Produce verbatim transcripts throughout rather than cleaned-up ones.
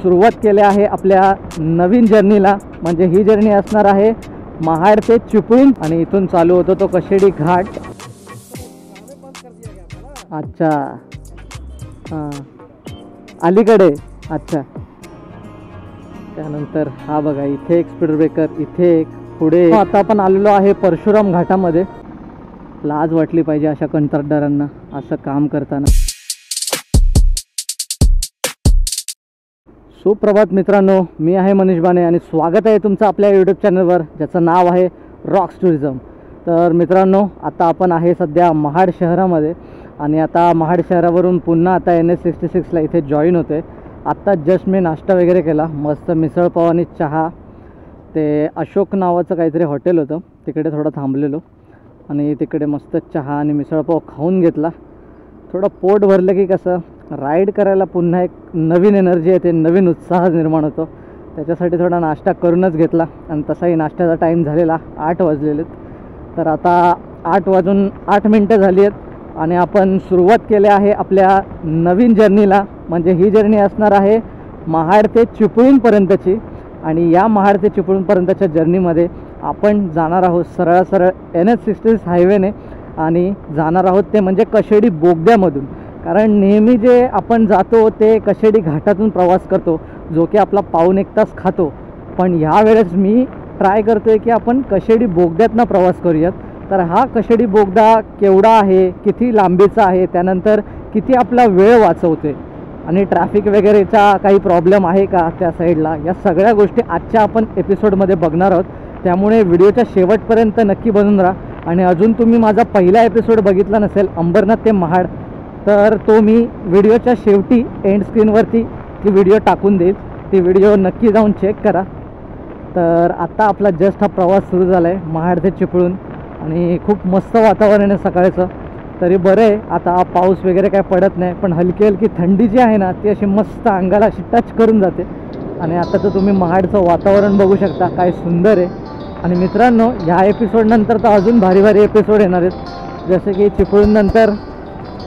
सुरुवात केली आहे आपल्या नवीन जर्नीला। म्हणजे ही जर्नी असणार आहे महाड ते चिपळूण आणि इथून चालू होतो तो कशेडी घाट। अच्छा हां अलीकडे। अच्छा त्यानंतर हा बघा इथे एक स्पीड ब्रेकर, इथे एक, पुढे। आता आपण आलेलो आहे परशुराम घाटामध्ये। लाज वाटली पाहिजे अशा कंत्राटदारांना असं काम करताना। सुप्रभात मित्रांनो, मी आहे मनीष बाणे आणि स्वागत आहे तुमचं आपल्या यूट्यूब चॅनलवर ज्याचं नाव आहे रॉक्स टुरिझम। तर मित्रांनो आता आपण आहे सध्या महाड शहरामध्ये आणि आता महाड शहरावरून पुन्हा आता एन एच सिक्स्टी सिक्सला इथे जॉईन होते। आत्ता जस्ट मी नाश्ता वगैरे केला, मस्त मिसळपाव आणि चहा। ते अशोक नावाचं काहीतरी हॉटेल होतं, तिकडे थोडं थांबलेलो आणि तिकडे मस्त चहा आणि मिसळपाव खाऊन घेतला। थोडं पोट भरलं की कसं राईड करायला पुन्हा एक नवीन एनर्जी येते, नवीन उत्साह निर्माण होतो। त्याच्यासाठी थोडा नाश्ता करूनच घेतला आणि तसाही नाश्त्याचा टाईम झालेला आठ वाजलेले। तर आता आठ वाजून आठ मिनटं झाली आहेत आणि आपण सुरुवात केली आहे आपल्या नवीन जर्नीला। म्हणजे ही जर्नी असणार आहे महाड ते चिपळूणपर्यंतची आणि या महाड ते चिपळूणपर्यंतच्या जर्नीमध्ये आपण जाणार आहोत सरळ सरळ एन एच सिक्स्टी सिक्स हायवेने आणि जाणार आहोत ते म्हणजे कशेडी बोगद्यामधून। कारण नेहमी जे आपण जातो ते कशेडी घाटातून प्रवास करतो जो की आपला पाऊण एक तास खातो, पण ह्यावेळेस मी ट्राय करतो आहे की आपण कशेडी बोगद्यातनं प्रवास करूयात। तर हा कशेडी बोगदा केवढा आहे, किती लांबीचा आहे, त्यानंतर किती आपला वेळ वाचवते आणि ट्रॅफिक वगैरेचा काही प्रॉब्लेम आहे का त्या साईडला, या सगळ्या गोष्टी आजच्या आपण एपिसोडमध्ये बघणार आहोत। त्यामुळे व्हिडिओच्या शेवटपर्यंत नक्की बनून राहा। आणि अजून तुम्ही माझा पहिला एपिसोड बघितला नसेल अंबरनाथ ते महाड, तर तो मी व्हिडिओच्या शेवटी एंड स्क्रीनवरती ती व्हिडिओ टाकून देईल, ती व्हिडिओ नक्की जाऊन चेक करा। तर आत्ता आपला जस्ट हा प्रवास सुरू झाला आहे महाड ते चिपळूण आणि खूप मस्त वातावरण आहे सकाळचं। तरी बरं आहे आता पाऊस वगैरे काय पडत नाही, पण हलकी हलकी थंडी जी आहे ना ती अशी मस्त अंगाला अशी टच करून जाते। आणि आता तर तुम्ही महाडचं वातावरण बघू शकता, काय सुंदर आहे। आणि मित्रांनो ह्या एपिसोडनंतर तर अजून भारी भारी एपिसोड येणार आहेत, जसे की चिपळूणनंतर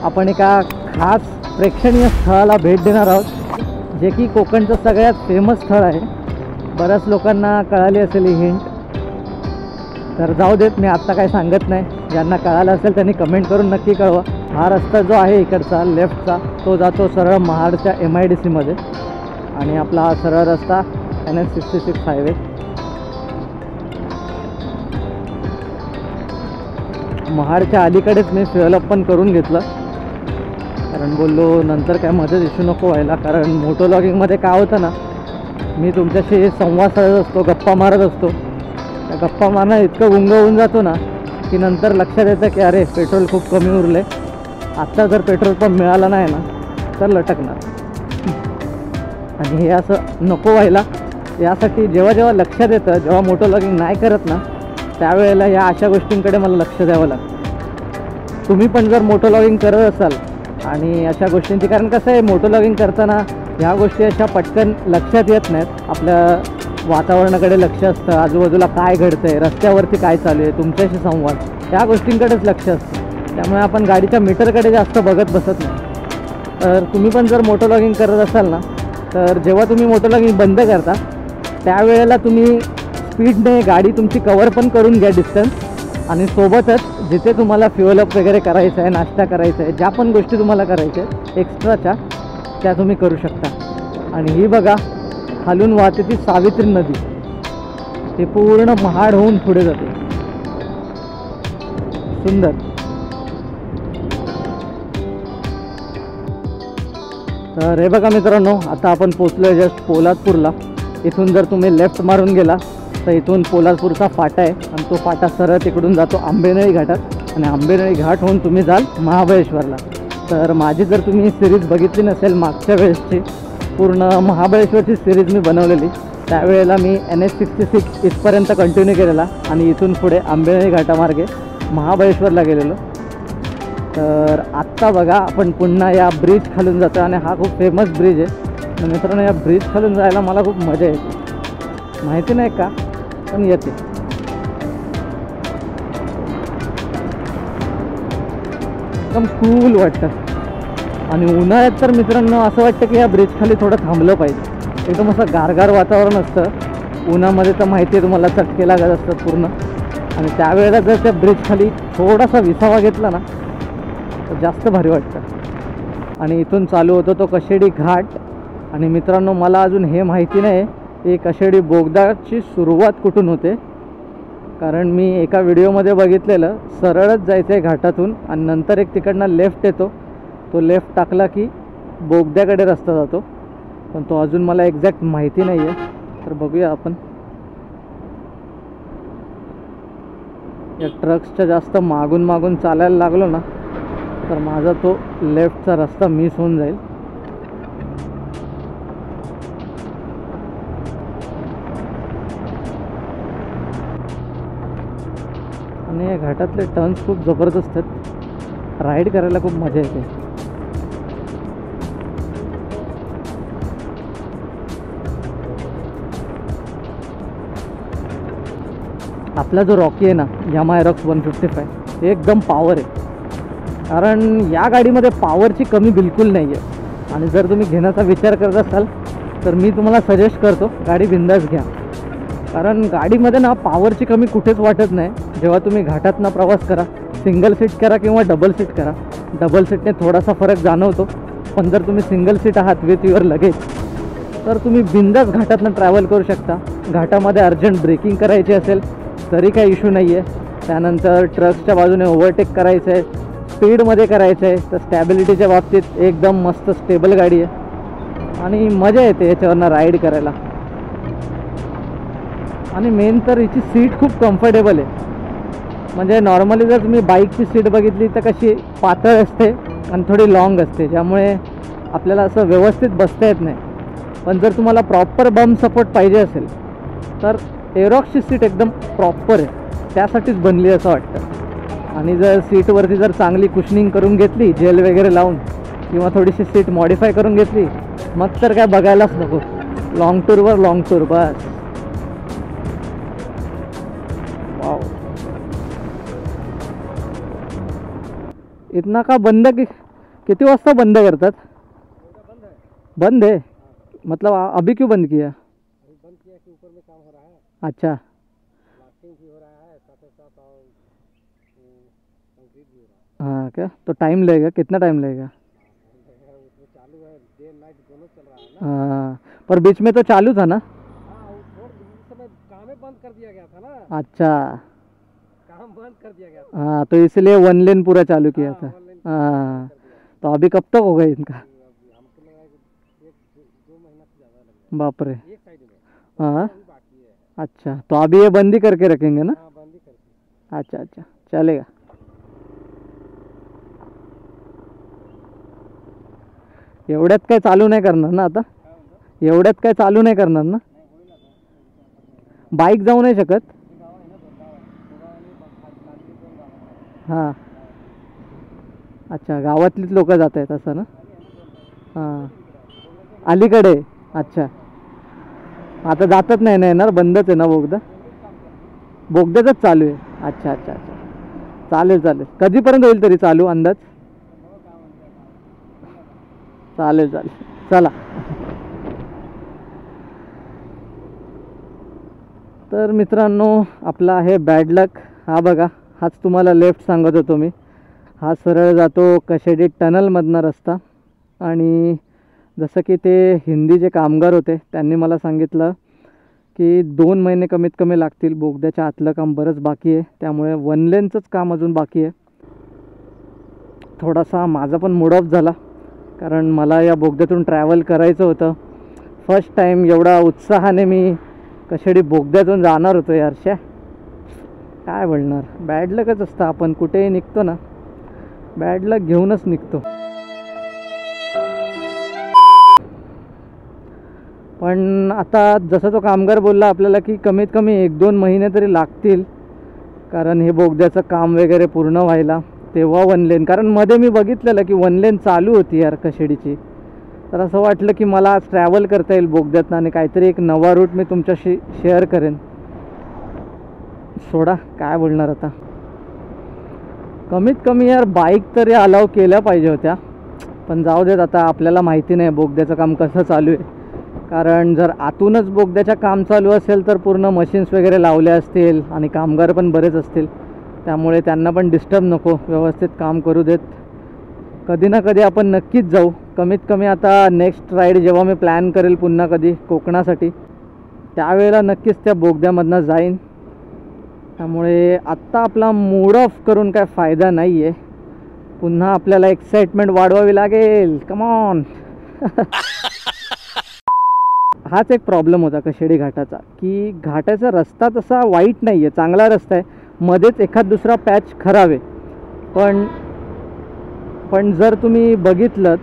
आपण एका खास प्रेक्षणीय स्थळाला भेट देणार आहोत जे की कोकणचं सगळ्यात फेमस स्थळ आहे। बऱ्याच लोकांना कळाली असेल ही हिंट, तर जाऊ देत, मी आत्ता काय सांगत नाही। ज्यांना कळालं असेल त्यांनी कमेंट करून नक्की कळवा। हा रस्ता जो आहे इकडचा लेफ्टचा तो जातो सरळ महाडच्या एम आय डी सीमध्ये आणि आपला हा सरळ रस्ता N H sixty six highway. महाडच्या अलीकडेच मी फ्युअल अप पण करून घेतलं, कारण बोललो नंतर काय मध्येच इश्यू नको व्हायला। कारण मोटो लॉगिंगमध्ये काय होतं ना, मी तुमच्याशी संवाद साधत असतो, गप्पा मारत असतो, त्या गप्पा मारणं इतकं गुंग होऊन जातो ना की नंतर लक्षात येतं की अरे पेट्रोल खूप कमी उरलं आहे, आत्ता जर पेट्रोल पंप मिळाला नाही ना तर लटकणार। आणि हे असं नको व्हायला, यासाठी जेव्हा जेव्हा लक्षात येतं, जेव्हा मोटो लॉगिंग नाही करत ना त्यावेळेला या अशा गोष्टींकडे मला लक्ष द्यावं लागतं। तुम्ही पण जर मोटो लॉगिंग करत असाल आणि अशा गोष्टींची, कारण कसं आहे मोटो लॉगिंग करताना ह्या गोष्टी अशा पटकन लक्षात येत नाहीत। आपल्या वातावरणाकडे लक्ष असतं, आजूबाजूला काय घडतं आहे, रस्त्यावरती काय चालू आहे, तुमच्याशी संवाद, त्या गोष्टींकडेच लक्ष असतं। त्यामुळे आपण गाडीच्या मीटरकडे जास्त बघत बसत नाही। तर तुम्ही पण जर मोटो लॉगिंग करत असाल ना, तर जेव्हा तुम्ही मोटो लॉगिंग बंद करता त्यावेळेला तुम्ही स्पीडने गाडी तुमची कवर पण करून घ्या डिस्टन्स, आणि सोबतच जिथे तुम्हाला फ्युअल अप वगैरे करायचं आहे, नाश्ता करायचा आहे, ज्या पण गोष्टी तुम्हाला करायच्या आहेत एक्स्ट्राच्या त्या तुम्ही करू शकता। आणि ही बघा खालून वाहते ती सावित्री नदी, ते पूर्ण महाड होऊन पुढे जाते, सुंदर। तर हे बघा मित्रांनो आता आपण पोचलो आहे जस्ट पोलादपूरला। इथून जर तुम्ही लेफ्ट मारून गेला तर इथून पोलादपूरचा फाटा आहे आणि तो फाटा सरळ तिकडून जातो आंबेनळी घाटात आणि आंबेनळी घाट होऊन तुम्ही जाल महाबळेश्वरला। तर माझी जर तुम्ही सिरीज बघितली नसेल मागच्या वेळेसची, पूर्ण महाबळेश्वरची सिरीज मी बनवलेली, त्यावेळेला मी एन एच सिक्स्टी सिक्स इथपर्यंत कंटिन्यू केलेला आणि इथून पुढे आंबेनळी घाटामार्गे महाबळेश्वरला गेलेलो। तर आत्ता बघा आपण पुन्हा या ब्रिज खालून जातो आणि हा खूप फेमस ब्रिज आहे मित्रांनो। या ब्रिज खालून जायला मला खूप मजा येते, माहिती नाही का, पण येते। एकदम कूल वाटतं आणि उन्हाळ्यात तर मित्रांनो असं वाटतं की या ब्रिज खाली थोडं थांबलं पाहिजे। एकदम असं गारगार वातावरण असतं उन्हामध्ये, तर माहिती आहे तुम्हाला चटके लागत असतात पूर्ण. आणि त्यावेळेला जर त्या ब्रिजखाली थोडासा विसावा घेतला ना तर जास्त भारी वाटतं. आणि इथून चालू होतो तो कशेडी घाट. आणि मित्रांनो मला अजून हे माहिती नाही की कशेडी बोगदाची सुरुवात कुठून होते, कारण मी एका व्हिडिओमध्ये बघितलेलं सरळच जायचं आहे घाटातून आणि नंतर एक तिकडनं लेफ्ट येतो, तो लेफ्ट टाकला की बोगद्याकडे रस्ता जातो, पण तो अजून मला एक्झॅक्ट माहिती नाही आहे. तर बघूया आपण. या ट्रक्सच्या जास्त मागून मागून चालायला लागलो ना तर माझा तो लेफ्टचा रस्ता मिस होऊन जाईल. आणि या घाटातले टर्न्स खूप जबरदस्त आहेत, राईड करायला खूप मजा येते. आपला जो रॉकी आहे ना Yamaha Aerox one fifty five एकदम पॉवर आहे, कारण या गाडीमध्ये पॉवरची कमी बिलकुल नाही आहे. आणि जर तुम्ही घेण्याचा विचार करत असाल तर मी तुम्हाला सजेस्ट करतो गाडी बिंदास घ्या, कारण गाडीमध्ये ना पॉवरची कमी कुठेच वाटत नाही जेव्हा तुम्ही घाटातनं प्रवास करा. सिंगल सीट करा किंवा डबल सीट करा, डबल सीटने थोडासा फरक जाणवतो, पण जर तुम्ही सिंगल सीट आहात विथ युअर लगेज तर तुम्ही बिंदास घाटातनं ट्रॅव्हल करू शकता. घाटामध्ये अर्जंट ब्रेकिंग करायची असेल तरी काही इश्यू नाही आहे. त्यानंतर ट्रक्सच्या बाजूने ओव्हरटेक करायचं आहे, स्पीडमध्ये करायचं आहे, तर स्टॅबिलिटीच्या बाबतीत एकदम मस्त स्टेबल गाडी आहे आणि मजा येते याच्यावरनं राईड करायला. आणि मेन तर हिची सीट खूप कम्फर्टेबल आहे, म्हणजे नॉर्मली जर तुम्ही बाईकची सीट बघितली तर कशी पातळ असते आणि थोडी लॉंग असते, ज्यामुळे आपल्याला असं व्यवस्थित बसता येत नाही. पण जर तुम्हाला प्रॉपर बम्प सपोर्ट पाहिजे असेल तर एरोक्सची सीट एकदम प्रॉपर आहे, त्यासाठीच बनली असं वाटतं. आणि जर सीटवरती जर चांगली कुशनिंग करून घेतली, जेल वगैरे लावून किंवा थोडीशी सीट मॉडिफाय करून घेतली, मग तर काय बघायलाच नको. Long टूरवर long tour bus. इतना का बंद कि किती वाजता बंद करतात? बंद है मतलब अभी क्यों बंद किया? बंद किया कि ऊपर में काम हो रहा है. अच्छा, लास्टिंग भी हो रहा है साथ साथ और कंक्रीट भी हो रहा है. हाँ क्या, तो टाइम लगेगा? कितना टाइम लगेगा? चालू है डे नाइट दोनों चल रहा है ना. हाँ, पर बीच में तो चालू था ना. काम बंद कर दिया गया था ना. अच्छा, काम बंद कर दिया गया था. हाँ, तो इसलिए वन लेन पूरा चालू किया था. हाँ, तो अभी कब तक होगा इनका? बाप रे. हाँ, अच्छा, तो अभी ये बंदी करके रखेंगे ना. अच्छा अच्छा, चलेगा. एवढ्यात काय चालू नाही करणार ना आता? एवढ्यात काय चालू नाही करणार ना? बाईक जाऊ नाही शकत. हां, अच्छा, गावातलीच लोक जात आहेत असं ना. हां, अलीकडे. अच्छा, आता जातच नाही ना, येणार बंदच आहे ना बोगदा. बोगद्याचंच चालू आहे. अच्छा अच्छा अच्छा, चालेल चालेल. कधीपर्यंत होईल तरी चालू अंदाज? चालेल चालेल, चला. तर मित्रांनो आपला आहे बॅड लक. हा बघा, हाच तुम्हाला लेफ्ट सांगत होतो मी. हा सरळ जातो कशेडी टनलमधनं रस्ता. आणि जसं की ते हिंदी जे कामगार होते त्यांनी मला सांगितलं की दोन महिने कमीत कमी लागतील, बोगद्याच्या आतलं काम बरंच बाकी आहे, त्यामुळे वन लेनचंच काम अजून बाकी आहे. थोडासा माझा पण मूड ऑफ झाला, कारण मला या बोगद्यातून ट्रॅव्हल करायचं होतं. फर्स्ट टाईम एवढा उत्साहाने मी कशेडी बोगद्यातून जाणार होतो. यारशा काय बोलणार, बॅड लकच असतं. आपण कुठेही निघतो ना बॅड लक घेऊनच निघतो. पण आता जसं तो कामगार बोलला आपल्याला की कमीत कमी एक दोन महिने तरी लागतील, कारण हे बोगद्याचं काम वगैरे पूर्ण व्हायला तेव्हा वन लेन. कारण मध्ये मी बघितलेलं की वन लेन चालू होती यार कशेडीची. तर असं वाटलं की मला आज ट्रॅव्हल करता येईल बोगद्यातनं आणि काहीतरी एक नवा रूट मी तुमच्याशी शेअर करेन. सोडा, काय बोलणार आता. कमीत कमी यार बाईक तरी अलाव केल्या पाहिजे होत्या, पण जाऊ देत. आता आपल्याला माहिती नाही बोगद्याचं काम कसं चालू आहे, कारण जर आतूनच बोगद्याचा काम चालू असेल तर पूर्ण मशीन्स वगैरे लावले असतील आणि कामगार पण बरेच असतील, त्यामुळे त्यांना पण डिस्टर्ब नको, व्यवस्थित काम करू देत. कधी ना कधी आपण नक्कीच जाऊ. कमीत कमी आता नेक्स्ट राईड जेव्हा मी प्लॅन करेल पुन्हा कधी कोकणासाठी, त्यावेळेला नक्कीच त्या बोगद्यामधनं जाईन. त्यामुळे आत्ता आपला मूड ऑफ करून काय फायदा नाही आहे, पुन्हा आपल्याला एक्साइटमेंट वाढवावी लागेल. Come on. हाच एक प्रॉब्लेम होता कशेडी घाटाचा, की घाटाचा रस्ता तसा वाईट नाही आहे, चांगला रस्ता आहे, मध्येच एखाद दुसरा पॅच खराब आहे. पण पण जर तुम्ही बघितलं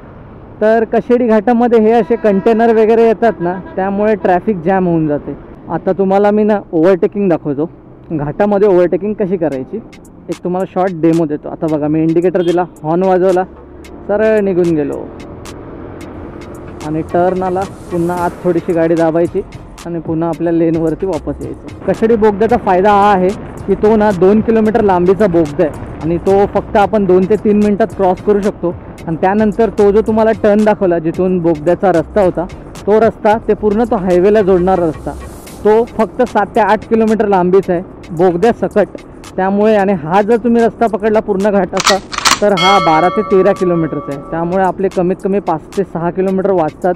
तर कशेडी घाटामध्ये हे असे कंटेनर वगैरे येतात ना, त्यामुळे ट्रॅफिक जॅम होऊन जाते. आता तुम्हाला मी ना ओव्हरटेकिंग दाखवतो, घाटामध्ये ओव्हरटेकिंग कशी करायची एक तुम्हाला शॉर्ट डेमो देतो. आता बघा, मी इंडिकेटर दिला, हॉर्न वाजवला, सरळ निघून गेलो आणि टर्न आला, पुन्हा आत थोडीशी गाडी दाबायची आणि पुन्हा आपल्या लेनवरती वापस यायचं. कशेडी बोगद्याचा फायदा हा आहे की तो ना दोन किलोमीटर लांबीचा बोगदा आहे आणि तो फक्त आपण दोन ते तीन मिनटात क्रॉस करू शकतो. आणि त्यानंतर तो जो तुम्हाला टर्न दाखवला जिथून बोगद्याचा रस्ता होता, तो रस्ता ते पूर्ण तो हायवेला जोडणारा रस्ता, तो फक्त सात ते आठ किलोमीटर लांबीचा आहे बोगद्या सकट. त्यामुळे आणि हा जर तुम्ही रस्ता पकडला पूर्ण घाटाचा तर हा बारा ते तेरा किलोमीटरचा आहे. त्यामुळे आपले कमीत कमी पाच ते सहा किलोमीटर वाचतात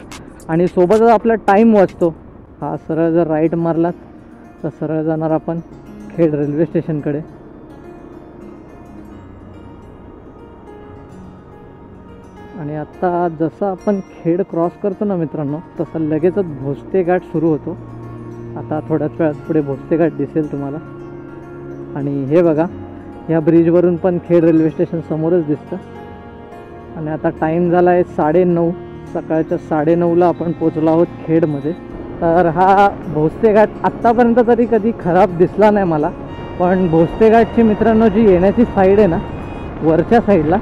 आणि सोबतच आपला टाईम वाचतो. हा सरळ जर राईट मारलात तर सरळ जाणार आपण खेड रेल्वे स्टेशनकडे. आणि आत्ता जसं आपण खेड क्रॉस करतो ना मित्रांनो, तसा लगेचच भोसते घाट सुरू होतो. आता थोड्याच वेळात पुढे भोसते घाट दिसेल तुम्हाला. आणि हे बघा, ह्या ब्रिजवरून पण खेड रेल्वे स्टेशन समोरच दिसतं. आणि आता टाईम झाला आहे साडेनऊ, सकाळच्या साडेनऊला आपण पोचलो आहोत खेडमध्ये. तर हा भोसते घाट आत्तापर्यंत तरी कधी खराब दिसला नाही मला. पण भोसते घाटची मित्रांनो जी येण्याची साईड आहे ना वरच्या साईडला,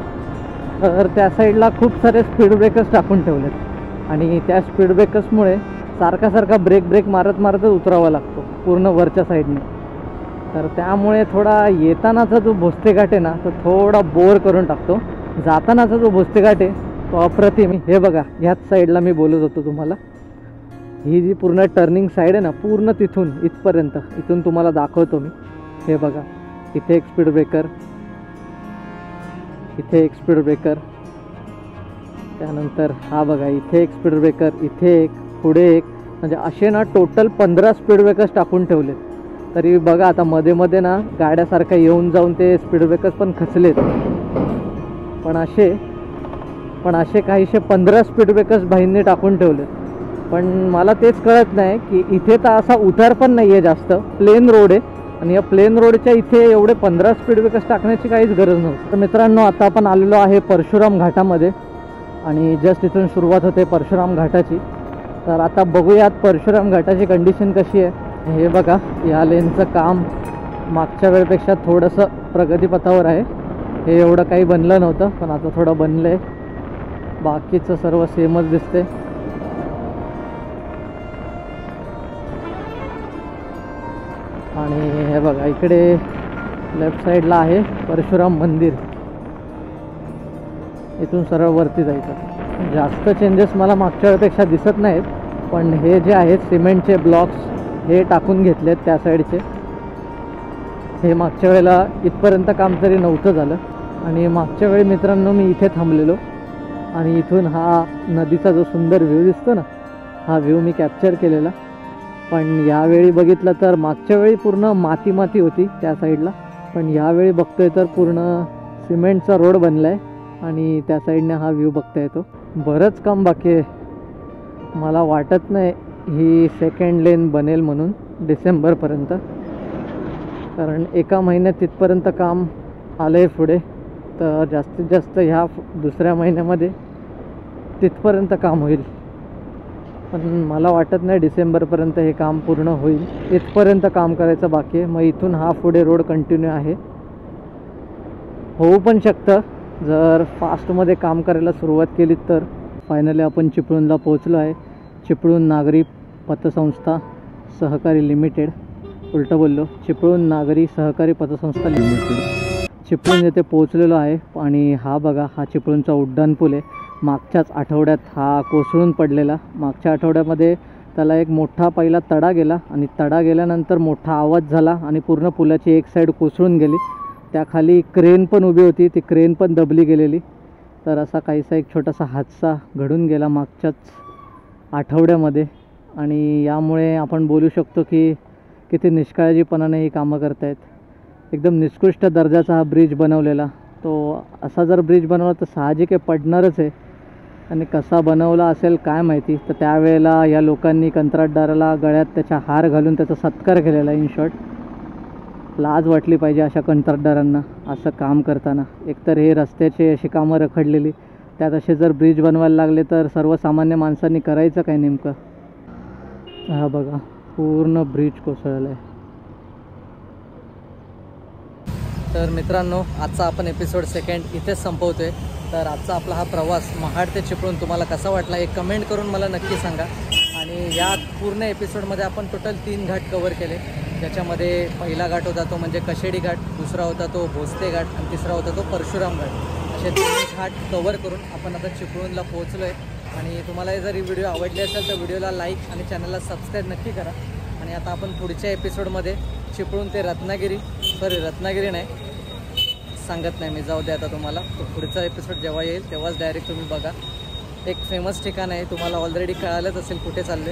तर त्या साईडला खूप सारे स्पीड ब्रेकर्स टाकून ठेवलेत आणि त्या स्पीड ब्रेकर्समुळे सारखा सारखा ब्रेक ब्रेक मारत मारतच उतरावा लागतो पूर्ण वरच्या साईडने. तर त्यामुळे थोडा येतानाचा जो भोसते घाट आहे ना तो थोडा बोर करून टाकतो. जातानाचा जो भोसते घाट आहे तो अप्रतिम. हे बघा, ह्याच साईडला मी बोलत होतो तुम्हाला, ही जी पूर्ण टर्निंग साईड आहे ना पूर्ण तिथून इथपर्यंत, इथून तुम्हाला दाखवतो मी. हे बघा, इथे एक स्पीड ब्रेकर, इथे एक स्पीड ब्रेकर, त्यानंतर हा बघा इथे एक स्पीड ब्रेकर, इथे एक, पुढे एक, म्हणजे असे ना टोटल पंधरा स्पीड ब्रेकर्स टाकून ठेवलेत. तरी बघा आता मध्ये मध्ये ना गाड्यासारखा येऊन जाऊन ते स्पीड ब्रेकर्स पण खचलेत. पण असे पण असे काहीशे पंधरा स्पीड ब्रेकर्स भाईंनी टाकून ठेवलेत. पण मला तेच कळत नाही की इथे तर असा उतार पण नाही आहे, जास्त प्लेन रोड आहे आणि या प्लेन रोडच्या इथे एवढे पंधरा स्पीड ब्रेकर्स टाकण्याची काहीच गरज नव्हती. तर मित्रांनो, आता आपण आलेलो आहे परशुराम घाटामध्ये आणि जस्ट इथून सुरुवात होते परशुराम घाटाची. तर आता बघूयात परशुराम घाटाची कंडिशन कशी आहे. हे बघा, या लेनचं काम मागच्या वेळेपेक्षा थोडंसं प्रगतीपथावर आहे. हे एवढं काही बनलं नव्हतं पण आता थोडं बनलं आहे. बाकीचं सर्व सेमच दिसते. आणि हे बघा इकडे लेफ्ट साईडला आहे परशुराम मंदिर, इथून सरळ वरती जायचं. जास्त चेंजेस मला मागच्या वेळेपेक्षा दिसत नाहीत, पण हे जे आहेत सिमेंटचे ब्लॉक्स हे टाकून घेतलेत त्या साईडचे. हे मागच्या वेळेला इथपर्यंत काम तरी नव्हतं झालं. आणि मागच्या वेळी मित्रांनो मी इथे थांबलेलो आणि इथून हा नदीचा जो सुंदर व्ह्यू दिसतो ना, हा व्ह्यू मी कॅप्चर केलेला. पण यावेळी बघितलं तर मागच्या वेळी पूर्ण माती माती होती त्या साईडला, पण यावेळी बघतोय तर पूर्ण सिमेंटचा रोड बनला आहे आणि त्या साईडने हा व्ह्यू बघता येतो. बरंच काम बाकी आहे. मला वाटत नाही ही सेकंड लेन बनेल म्हणून डिसेंबरपर्यंत, कारण एका महिन्यात तिथपर्यंत काम आलं आहे पुढे. तर जास्तीत जास्त ह्या दुसऱ्या महिन्यामध्ये तिथपर्यंत काम होईल. पण मला वाटत नाही डिसेंबरपर्यंत हे काम पूर्ण होईल. इथपर्यंत काम करायचं बाकी आहे. मग इथून हा पुढे रोड कंटिन्यू आहे. होऊ पण शकतं जर फास्टमध्ये काम करायला सुरुवात केली तर. फायनली आपण चिपळूणला पोहोचलो आहे. चिपळूण नागरी पतसंस्था सहकारी लिमिटेड, उलटं बोललो, चिपळूण नागरी सहकारी पतसंस्था लिमिटेड. चिपळूण येथे पोहोचलेलो आहे आणि हा बघा हा चिपळूणचा उड्डाणपूल आहे. मागच्याच आठवड्यात हा कोसळून पडलेला. मागच्या आठवड्यामध्ये त्याला एक मोठा पहिला तडा गेला आणि तडा गेल्यानंतर मोठा आवाज झाला आणि पूर्ण पुलाची एक साइड कोसळून गेली। त्याखाली क्रेन पण उभी होती, ती क्रेन पण दबली गेलेली। तर असा काहीसा एक छोटासा हादसा घडून गेला मागच्याच आठवड्यामध्ये आणि यामुळे आपण बोलू शकतो की किती निष्काळजीपणाने ही कामं करतायत। एकदम निकृष्ट दर्जाचा हा ब्रिज बनवलेला, तो असा जर ब्रिज बनवला तर साहजिक आहे पडणारच आहे। आणि कसा बनवला असेल काय माहिती, तर त्यावेळेला या लोकांनी कंत्राटदाराला गळ्यात त्याचा हार घालून त्याचा सत्कार केलेला। इन शॉर्ट लाज वाटली पाहिजे अशा कंत्राटदारांना असं काम करताना। एकतर हे रस्त्याचे अशी कामं रखडलेली, त्यात असे जर ब्रिज बनवायला लागले तर सर्वसामान्य माणसांनी करायचं काय नेमकं? हा बघा, पूर्ण ब्रिज कोसळला आहे। तर मित्रांनो, आजचा आपण एपिसोड सेकंड इथेच संपवतो आहे। तर आजचा आपला हा प्रवास महाड ते चिपळूण तुम्हाला कसा वाटला एक कमेंट करून मला नक्की सांगा। आणि या पूर्ण एपिसोडमध्ये आपण टोटल तीन घाट कवर केले, ज्याच्यामध्ये पहिला घाट होता तो म्हणजे कशेडी घाट, दुसरा होता तो भोसते घाट आणि तिसरा होता तो परशुराम घाट। असे तीन घाट कवर करून आपण आता चिपळूणला पोहोचलो आहे। आणि तुम्हाला जर ही व्हिडिओ आवडली असेल तर व्हिडिओला लाईक आणि चॅनलला सबस्क्राईब नक्की करा। आणि आता आपण पुढच्या एपिसोडमध्ये चिपळूण ते रत्नागिरी, सॉरी रत्नागिरी नाही सांगत नाही मी, जाऊ दे आता तुम्हाला, तो पुढचा एपिसोड जेव्हा येईल तेव्हाच डायरेक्ट तुम्ही बघा। एक फेमस ठिकाण आहे, तुम्हाला ऑलरेडी कळालंच असेल कुठे चालले,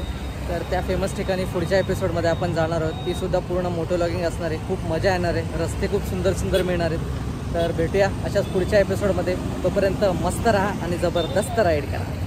तर त्या फेमस ठिकाणी पुढच्या एपिसोडमध्ये आपण जाणार आहोत। तीसुद्धा पूर्ण मोटो लॉगिंग असणार आहे, खूप मजा येणार आहे, रस्ते खूप सुंदर सुंदर मिळणार आहेत। तर भेटूया अशाच पुढच्या एपिसोडमध्ये, तोपर्यंत मस्त राहा आणि जबरदस्त राईड करा।